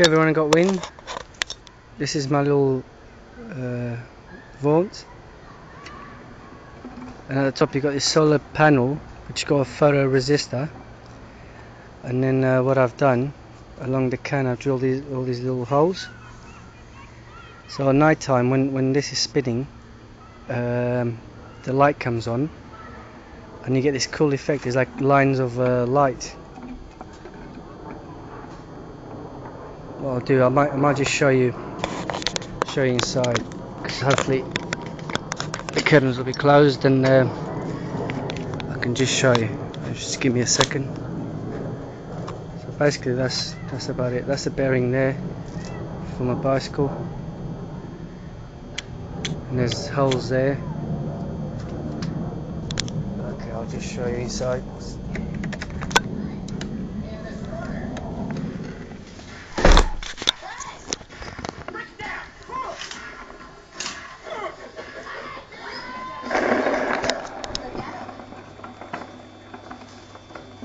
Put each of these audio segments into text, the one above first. Okay everyone, I got wind. This is my little vawt, and at the top you got this solar panel which got a ferro resistor, and then what I've done along the can, I've drilled all these little holes, so at night time when this is spinning, the light comes on and you get this cool effect. It's like lines of light. What I'll do, I might just show you inside, because hopefully the curtains will be closed and I can just show you. Just give me a second. So basically that's about it. That's the bearing there for my bicycle, and there's holes there. Okay, I'll just show you inside.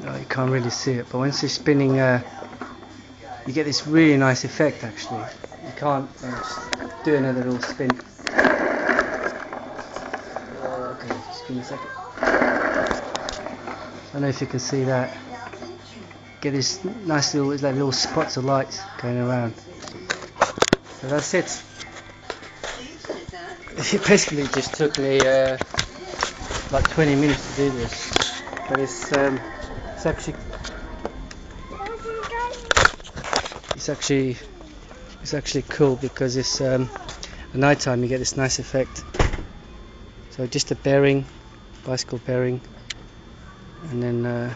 Oh, you can't really see it, but once it's spinning, you get this really nice effect. Actually, you can't do another little spin. Okay, just give me a second. I don't know if you can see that. Get this nice little, it's like little spots of light going around. So that's it. It basically just took me like 20 minutes to do this, but it's actually cool, because it's at night time you get this nice effect. So just a bearing, bicycle bearing, and then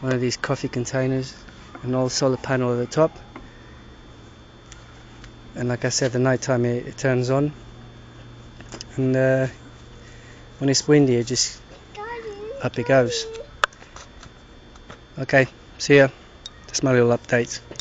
one of these coffee containers, and all solar panel at the top. And like I said, the night time it turns on, and when it's windy, it just up it goes. Okay, see ya. That's my little update.